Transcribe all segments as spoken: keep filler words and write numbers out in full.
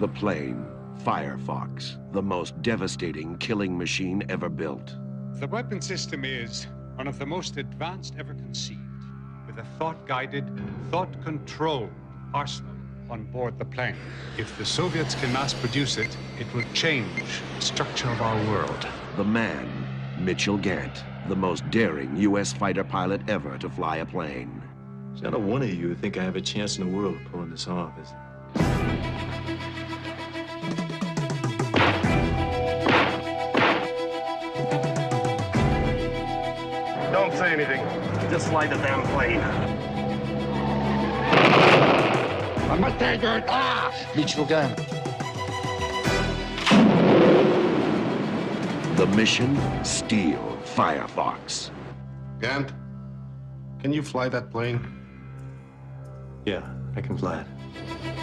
The plane, Firefox, the most devastating killing machine ever built. The weapon system is one of the most advanced ever conceived, with a thought-guided, thought-controlled arsenal on board the plane. If the Soviets can mass-produce it, it will change the structure of our world. The man, Mitchell Gant, the most daring U S fighter pilot ever to fly a plane. So not one of you think I have a chance in the world of pulling this off, is there? Don't say anything. Just fly the damn plane. I'm a tiger. Ah! Mitchell Gant. The mission: steal Firefox. Gant, can you fly that plane? Yeah, I can fly it.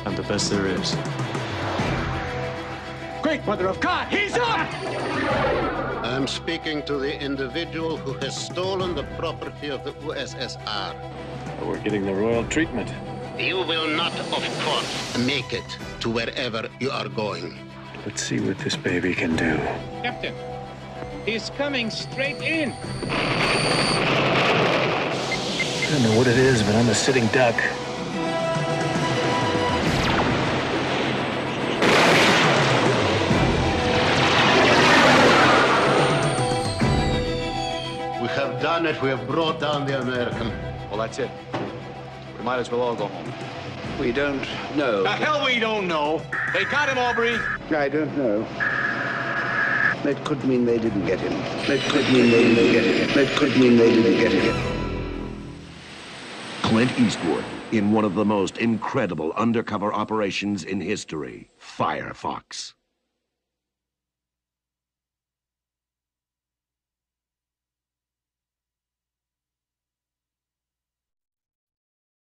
I'm the best there is. Great mother of God, he's up! I'm speaking to the individual who has stolen the property of the U S S R. Well, we're getting the royal treatment. You will not, of course, make it to wherever you are going. Let's see what this baby can do. Captain, he's coming straight in. I don't know what it is, but I'm a sitting duck. It, we have brought down the American. Well, that's it. We might as well all go home. We don't know. The hell we don't know. They got him, Aubrey. I don't know. That could mean they didn't get him. That could mean they didn't get him. That could mean they didn't get him. Clint Eastwood in one of the most incredible undercover operations in history, Firefox.